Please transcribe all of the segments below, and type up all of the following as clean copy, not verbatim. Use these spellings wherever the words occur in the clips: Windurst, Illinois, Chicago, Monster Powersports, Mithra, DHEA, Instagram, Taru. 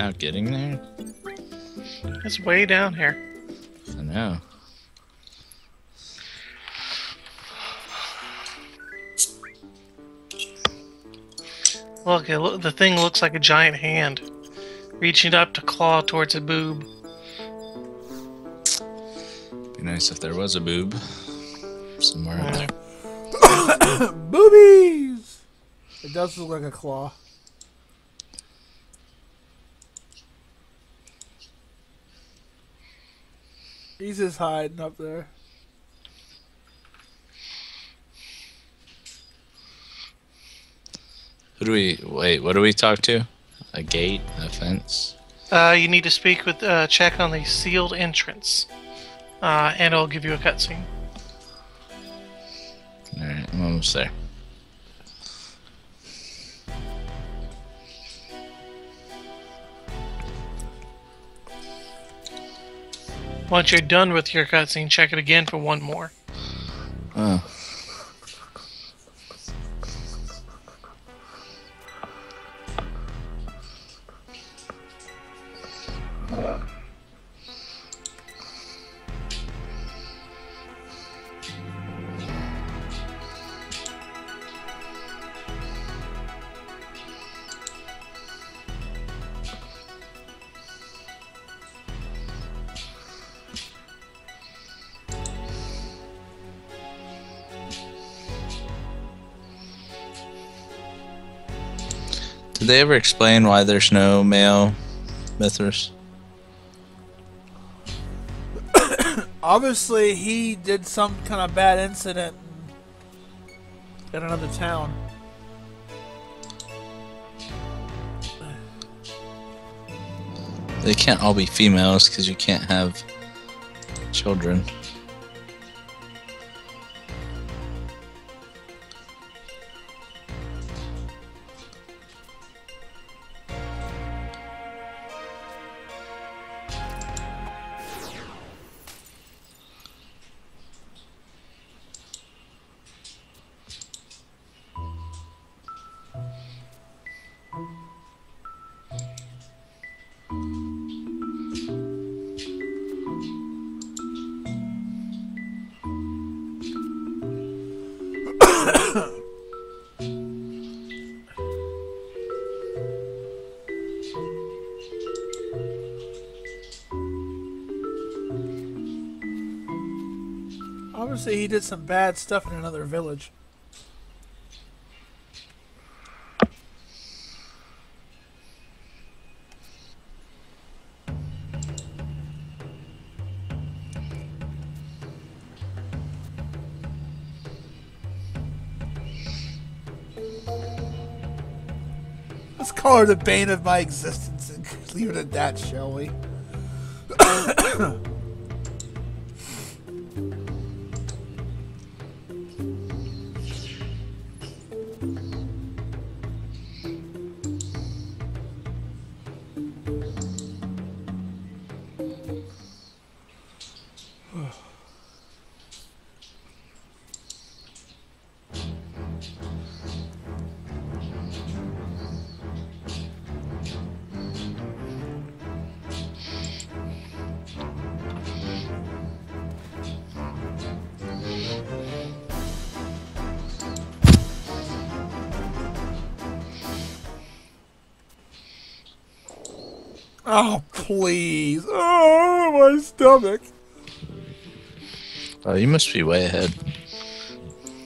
Not getting there? It's way down here. I know. Look, the thing looks like a giant hand, reaching up to claw towards a boob. Be nice if there was a boob somewhere out there. Boobies! It does look like a claw. He's just hiding up there. Who do we... Wait, what do we talk to? A gate? A fence? You need to speak with... check on the sealed entrance. And I'll give you a cutscene. Alright, I'm almost there. Once you're done with your cutscene, check it again for one more. Oh. Did they ever explain why there's no male Mithras? Obviously, he did some kind of bad incident in another town. They can't all be females because you can't have children. Obviously, he did some bad stuff in another village. Let's call her the bane of my existence and leave it at that, shall we? Oh, please. Oh, my stomach. Oh, you must be way ahead.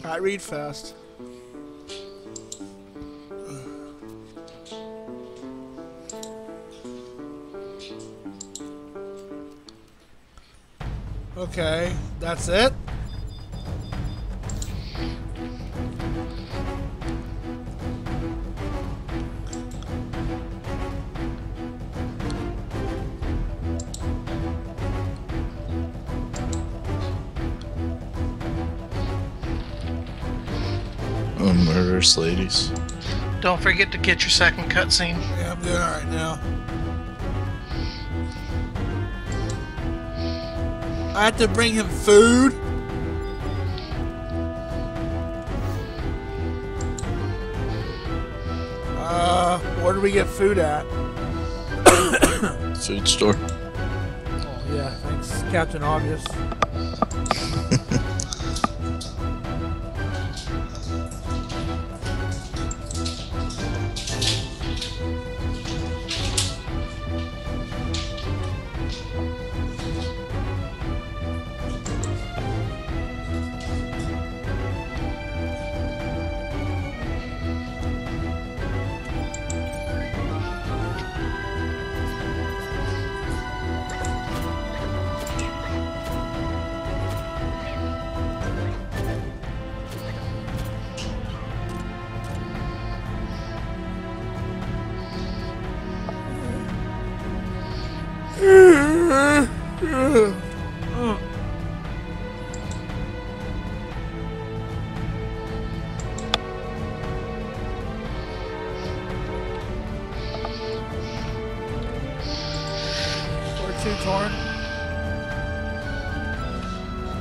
I read fast. Okay, that's it. Murderous ladies. Don't forget to get your second cutscene. Yeah, I'm doing alright now. I have to bring him food. Where do we get food at? Food store. Oh yeah, thanks, Captain Obvious.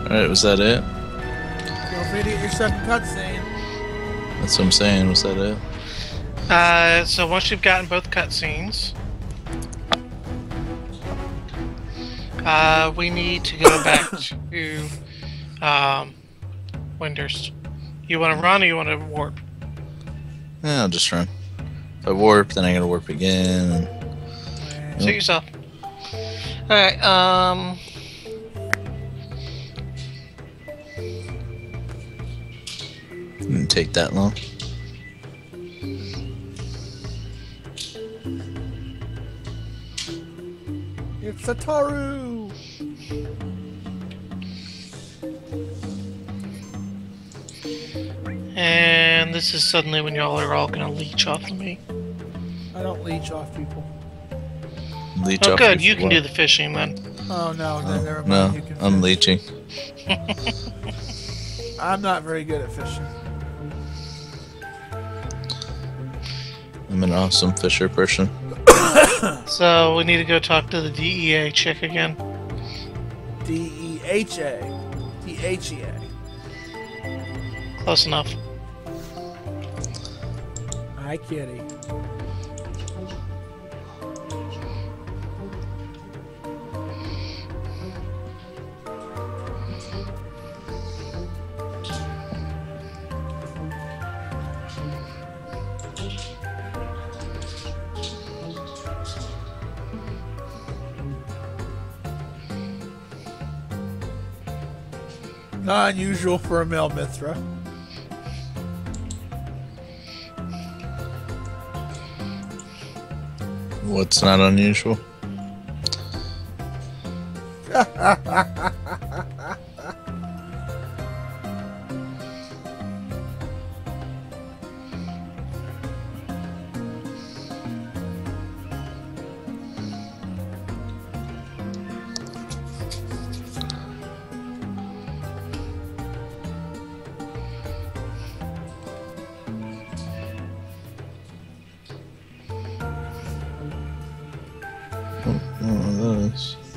Alright, was that it? Don't idiot your second cutscene. That's what I'm saying, was that it? So once you've gotten both cutscenes, we need to go back to Windurst. You want to run or you want to warp? Yeah, I'll just run. If I warp, then I gotta warp again. Yep. Suit yourself. Alright, didn't take that long. It's a Taru. And this is suddenly when y'all are all gonna leech off of me. I don't leech off people. Leech oh, off good. You can do the fishing then. Oh no, never mind. No, you can I'm leeching. I'm not very good at fishing. I'm an awesome fisher person. So we need to go talk to the DEA chick again. DHEA. Close enough. Hi, kitty. Not unusual for a male Mithra. What's not unusual? Oh, nice.